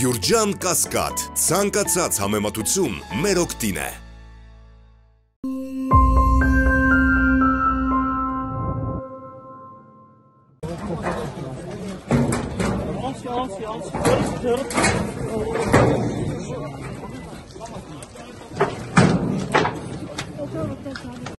Գյուրջան Կասկադ, ցանկացած համեմատություն մեր օգտին է։ Անց, անց, անց,